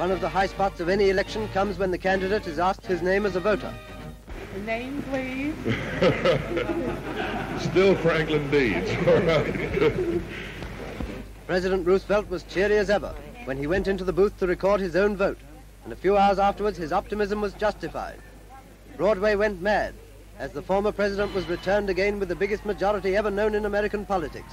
One of the high spots of any election comes when the candidate is asked his name as a voter. The name, please. Still Franklin Deeds. All right. President Roosevelt was cheery as ever when he went into the booth to record his own vote, and a few hours afterwards his optimism was justified. Broadway went mad as the former president was returned again with the biggest majority ever known in American politics.